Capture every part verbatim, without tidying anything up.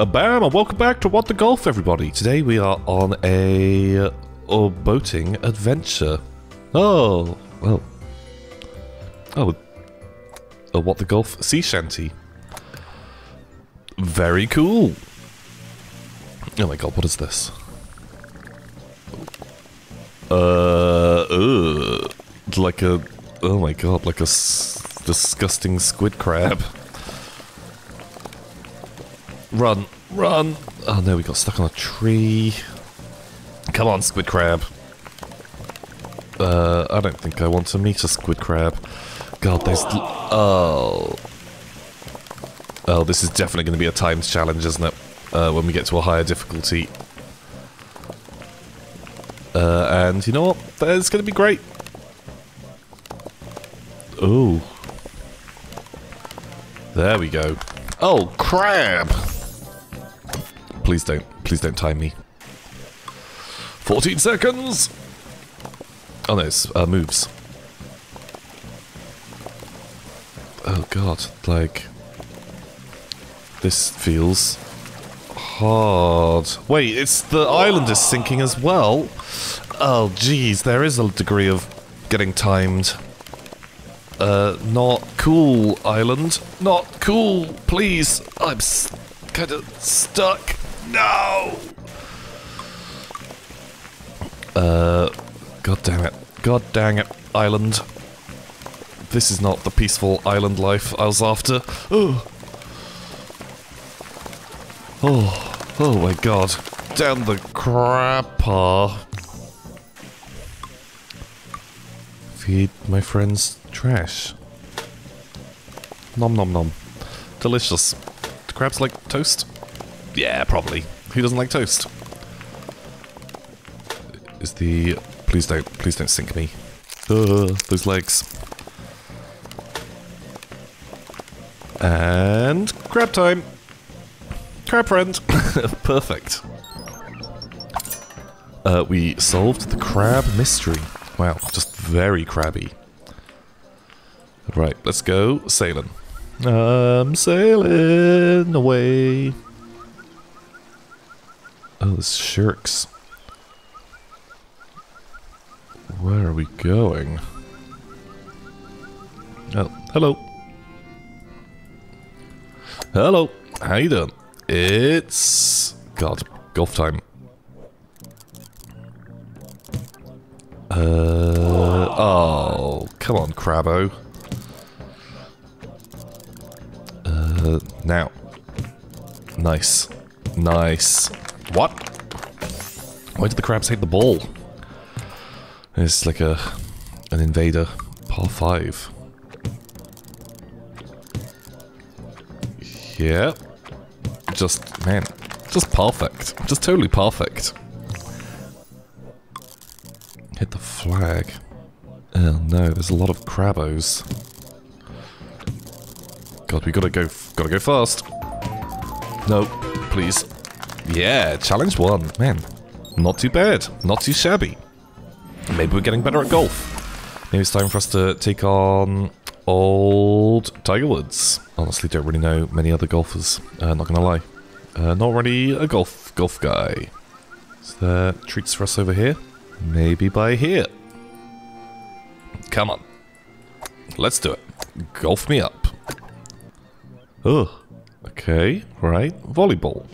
A bam, and welcome back to What the Golf, everybody. Today we are on a uh, boating adventure. Oh, well. Oh, a What the Golf sea shanty. Very cool. Oh my god, what is this? Uh, uh like a, oh my god, like a s disgusting squid crab. Run, run! Oh no, we got stuck on a tree. Come on, squid crab. Uh, I don't think I want to meet a squid crab. God, there's... Oh. Oh, this is definitely going to be a timed challenge, isn't it? Uh, when we get to a higher difficulty. Uh, and you know what? It's going to be great. Ooh. There we go. Oh, crab! Please don't, please don't time me. fourteen seconds! Oh no, it's uh, moves. Oh god, like... This feels hard. Wait, it's the island is sinking as well? Oh geez, there is a degree of getting timed. Uh, not cool, island. Not cool, please. I'm kind of stuck. No! Uh, god damn it. God dang it, island. This is not the peaceful island life I was after. Oh! Oh, oh my god. Down the crapper. Feed my friends trash. Nom nom nom. Delicious. Do crabs like toast? Yeah, probably. Who doesn't like toast? Is the... Please don't, please don't sink me. Uh, those legs. And... crab time! Crab friend! Perfect. Uh, we solved the crab mystery. Wow, just very crabby. Right, let's go sailing. I'm sailing away. Oh, this shirks. Where are we going? Oh, hello. Hello. How you doing? It's... God, golf time. Uh... Oh, come on, Crabbo. Uh, now. Nice. Nice. What? Why did the crabs hate the ball? It's like a... an invader. Par five. Yeah. Just, man. Just perfect. Just totally perfect. Hit the flag. Oh no, there's a lot of crabbos. God, we gotta go, gotta go fast. No, please. Yeah, challenge one. Man, not too bad. Not too shabby. Maybe we're getting better at golf. Maybe it's time for us to take on old Tiger Woods. Honestly, don't really know many other golfers. Uh, not gonna lie. Uh, not really a golf golf guy. Is there treats for us over here? Maybe by here. Come on. Let's do it. Golf me up. Ugh. Okay, right. Volleyball.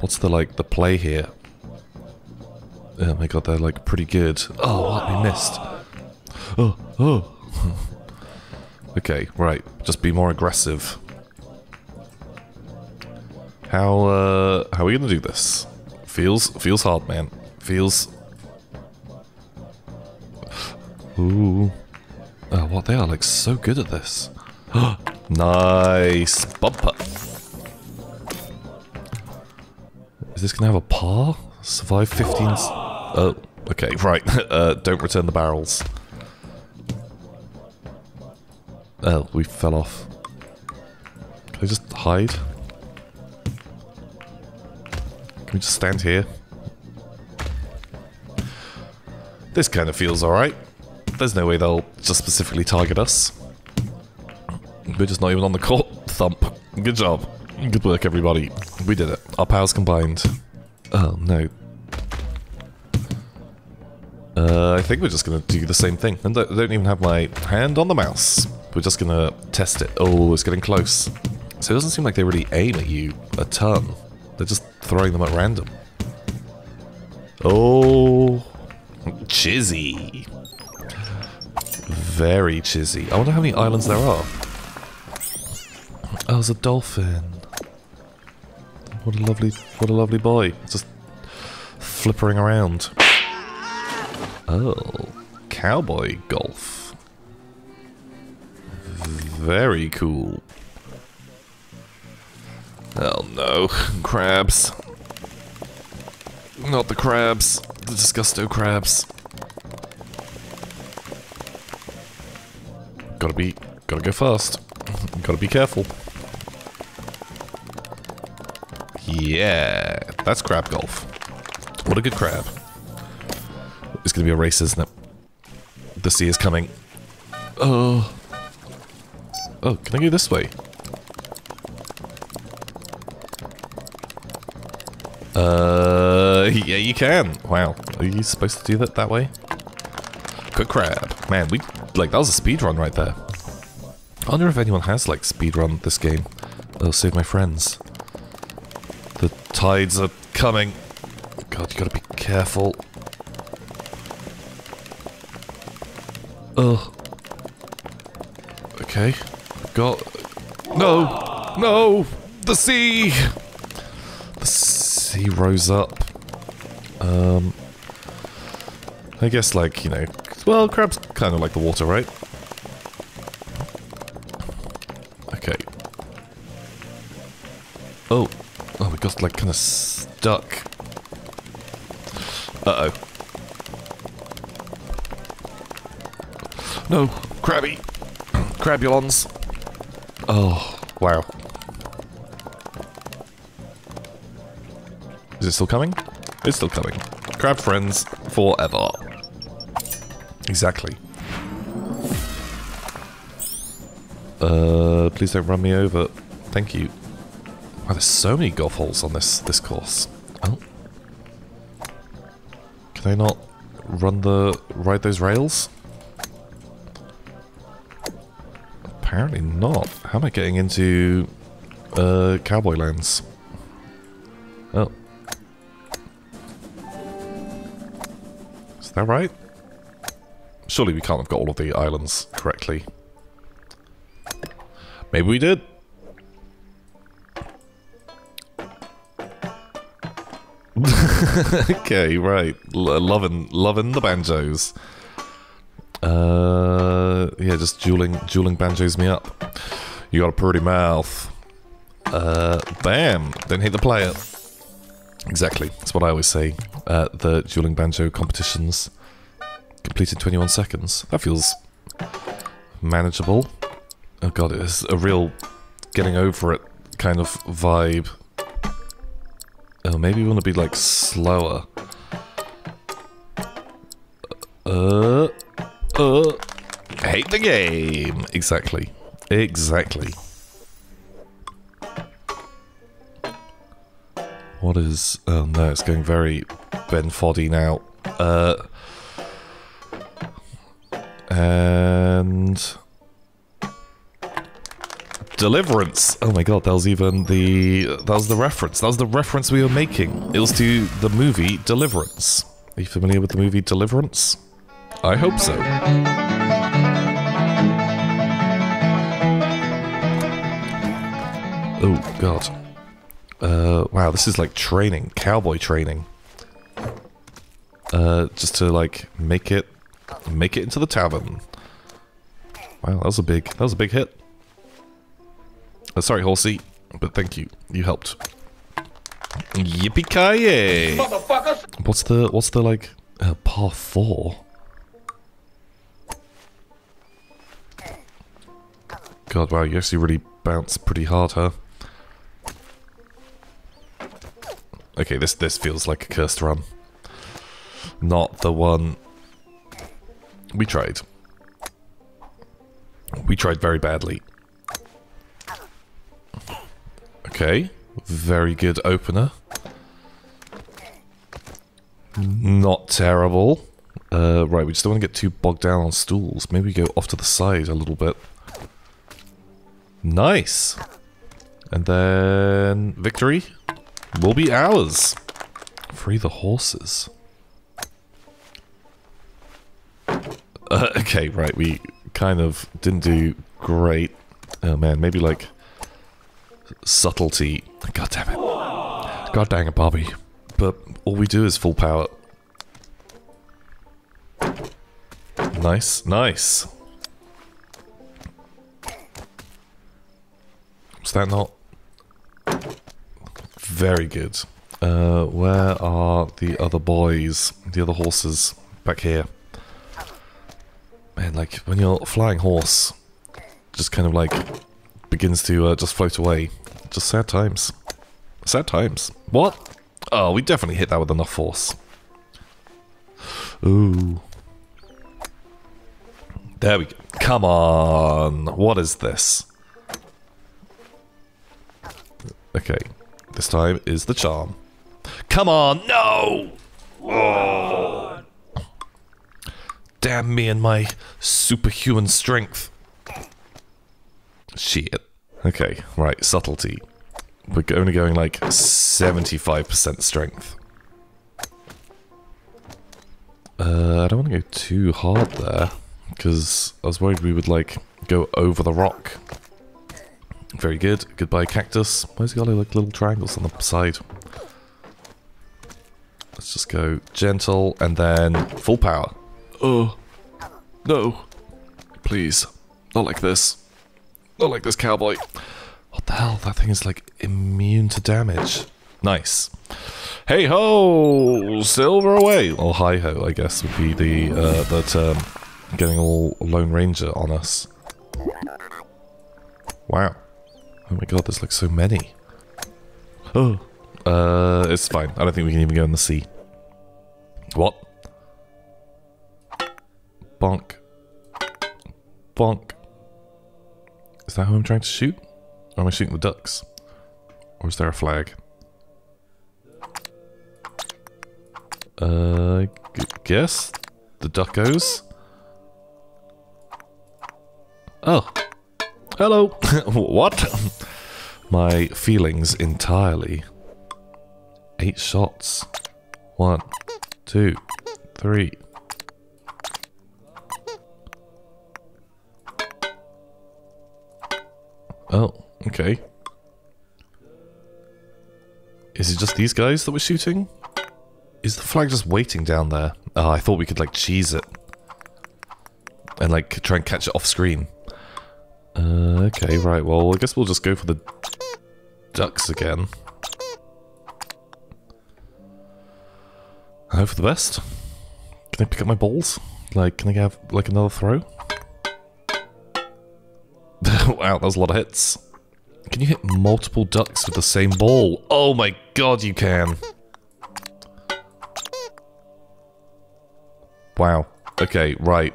What's the, like, the play here? Oh my god, they're, like, pretty good. Oh, what? We missed. Oh, oh. Okay, right. Just be more aggressive. How, uh, how are we gonna do this? Feels, feels hard, man. Feels... Ooh. Oh, what? They are, like, so good at this. Nice bumper. Is this gonna have a par? Survive fifteen... Oh, okay, right. Uh, don't return the barrels. Oh, we fell off. Can I just hide? Can we just stand here? This kind of feels alright. There's no way they'll just specifically target us. We're just not even on the court. Thump. Good job. Good work, everybody. We did it. Our powers combined. Oh, no. Uh, I think we're just going to do the same thing. I don't, don't even have my hand on the mouse. We're just going to test it. Oh, it's getting close. So it doesn't seem like they really aim at you a ton. They're just throwing them at random. Oh, chizzy. Very chizzy. I wonder how many islands there are. Oh, it's a dolphin. What a lovely, what a lovely boy. Just flippering around. Oh, cowboy golf. Very cool. Oh no, crabs. Not the crabs. The disgusto crabs. Gotta be, gotta go fast. Gotta be careful. Yeah, that's crab golf. What a good crab. It's gonna be a race, isn't it? The sea is coming. Oh. Oh, can I go this way? Uh, yeah, you can. Wow, are you supposed to do that that way? Good crab. Man, we, like, that was a speed run right there. I wonder if anyone has, like, speedrun this game. Oh, save my friends. The tides are coming. God, you gotta be careful. Oh. Okay. Got... No! No! The sea! The sea rose up. Um... I guess, like, you know... Well, crab's kind of like the water, right? Oh, oh, we got, like, kind of stuck. Uh-oh. No, crabby. Crabulons. Oh, wow. Is it still coming? It's still coming. Crab friends forever. Exactly. Uh, please don't run me over. Thank you. Wow, there's so many golf holes on this this course. Oh, can I not run the ride those rails? Apparently not. How am I getting into uh, cowboy lands? Oh, is that right? Surely we can't have got all of the islands correctly. Maybe we did. Okay, right. L loving, loving the banjos. Uh, yeah, just dueling, dueling banjos me up. You got a pretty mouth. Uh, bam! Don't hit the player. Exactly. That's what I always say at the dueling banjo competitions. Completed twenty-one seconds. That feels manageable. Oh god, it's a real getting over it kind of vibe. Oh, maybe we want to be, like, slower. Uh, uh, hate the game! Exactly. Exactly. What is... Oh, no, it's going very Ben Foddy now. Uh, and... Deliverance! Oh my god, that was even the... That was the reference. That was the reference we were making. It was to the movie Deliverance. Are you familiar with the movie Deliverance? I hope so. Oh god. Uh, wow, this is like training. Cowboy training. Uh, just to like, make it... Make it into the tavern. Wow, that was a big... That was a big hit. Uh, sorry, horsey, but thank you. You helped. Yippee-ki-yay! Motherfuckers! What's the, what's the, like, uh, par four? God, wow, you actually really bounce pretty hard, huh? Okay, this, this feels like a cursed run. Not the one... We tried. We tried very badly. Okay, very good opener. Not terrible. Uh, right, we just don't want to get too bogged down on stools. Maybe go off to the side a little bit. Nice! And then victory will be ours. Free the horses. Uh, okay, right, we kind of didn't do great. Oh man, maybe like subtlety. God damn it. God dang it, Bobby. But all we do is full power. Nice, nice. Was that not? Very good. Uh, where are the other boys? The other horses? Back here. Man, like, when your flying horse just kind of like begins to uh, just float away. Just sad times. Sad times. What? Oh, we definitely hit that with enough force. Ooh. There we go. Come on. What is this? Okay. This time is the charm. Come on. No! Oh. Damn me and my superhuman strength. Shit. Okay. Right. Subtlety. We're only going like seventy-five percent strength. Uh, I don't want to go too hard there, because I was worried we would like go over the rock. Very good. Goodbye, cactus. Why's he got like little triangles on the side? Let's just go gentle and then full power. Oh no! Please, not like this. Not like this, cowboy. What the hell? That thing is like immune to damage. Nice. Hey ho, silver away, or hi ho, I guess would be the uh, the term. Getting all Lone Ranger on us. Wow. Oh my god, there's like so many. Oh. Uh, it's fine. I don't think we can even go in the sea. What? Bonk. Bonk. Is that who I'm trying to shoot? Or am I shooting the ducks? Or is there a flag? Uh, I guess the duckos. Oh, hello. What? My feelings entirely. Eight shots. One, two, three. Oh, okay. Is it just these guys that we're shooting? Is the flag just waiting down there? Oh, I thought we could like cheese it. And like try and catch it off screen. Uh, okay, right, well, I guess we'll just go for the ducks again. I hope for the best. Can I pick up my balls? Like, can I have, like, another throw? Wow, that was a lot of hits. Can you hit multiple ducks with the same ball? Oh my god, you can! Wow. Okay, right.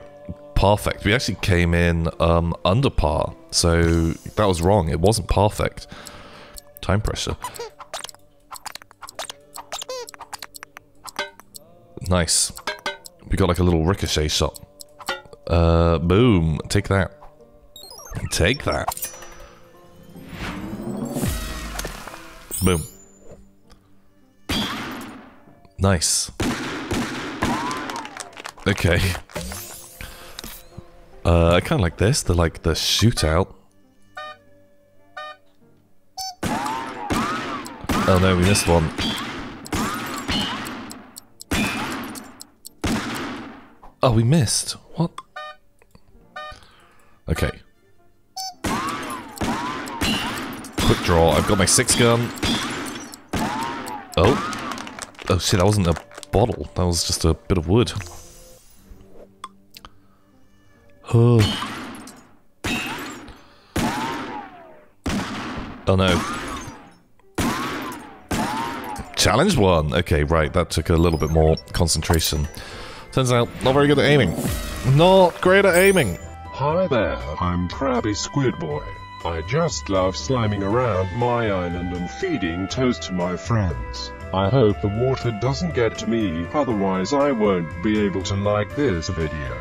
Perfect. We actually came in um, under par, so that was wrong. It wasn't perfect. Time pressure. Nice. We got like a little ricochet shot. Uh, boom. Take that. Take that. Boom. Nice. Okay. Uh, I kind of like this, the like the shootout. Oh no, we missed one. Oh, we missed. What? Okay. Quick draw. I've got my six gun. Oh. Oh shit, that wasn't a bottle. That was just a bit of wood. Oh. Oh no. Challenge one! Okay, right, that took a little bit more concentration. Turns out, not very good at aiming. Not great at aiming! Hi there, I'm Krabby Squid Boy. I just love slamming around my island and feeding toast to my friends. I hope the water doesn't get to me, otherwise I won't be able to like this video.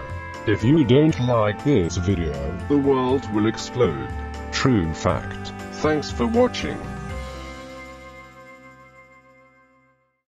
If you don't like this video, the world will explode. True fact. Thanks for watching.